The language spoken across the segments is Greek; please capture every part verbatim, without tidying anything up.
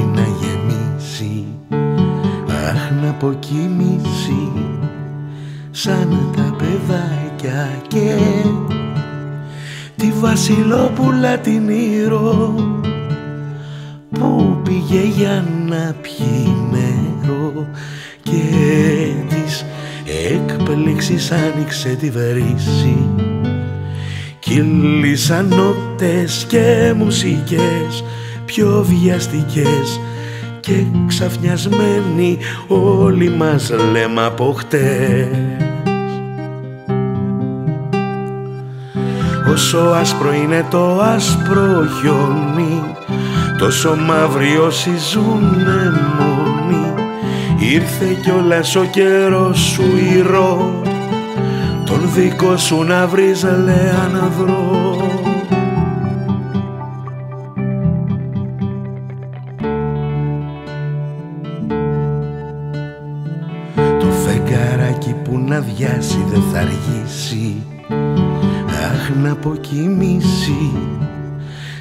Πρέπει να γεμίσει, αχ να αποκοιμήσει, σαν τα παιδάκια και τη Βασιλόπουλα την Ήρω που πήγε για να πιει νερό και της έκπληξης άνοιξε τη βρύση. Κύλησαν νότες και μουσικές πιο βιαστικές και ξαφνιασμένοι όλοι μας λέμε από χτες. Όσο άσπρο είναι το άσπρο χιόνι, τόσο μαύροι όσοι ζουνε μόνοι. Ήρθε κιόλας ο καιρός σου Ηρώ, τον δικό σου να βρεις λέει να βρω. Το φεγγαράκι που να διάσει δεν θα αργήσει, αχ να αποκοιμήσει,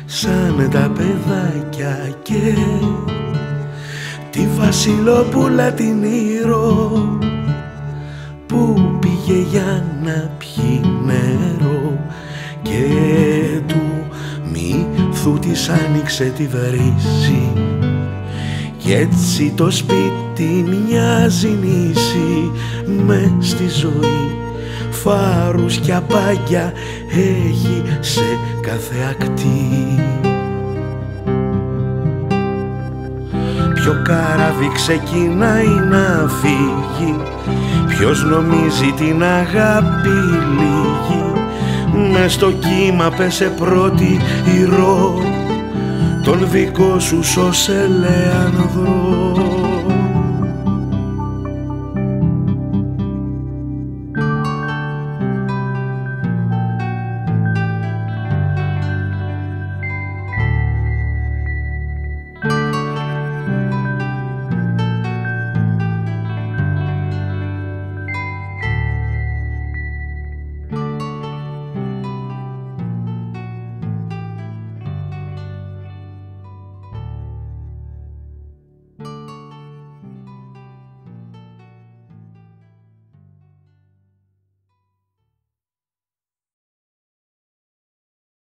σαν τα παιδάκια και τη Βασιλόπουλα την Ήρω που πήγε για να πιει νερό και του μύθου της άνοιξε τη βρύση. Κι έτσι το σπίτι μοιάζει νήσι μες στη ζωή, φάρους κι απάγια έχει σε κάθε ακτή. Ποιο καράβι ξεκινάει να φύγει, ποιος νομίζει την αγάπη λίγη, μες στο κύμα πέσε πρώτη Ηρώ, τον δικό σου σώσε λέει να βρω.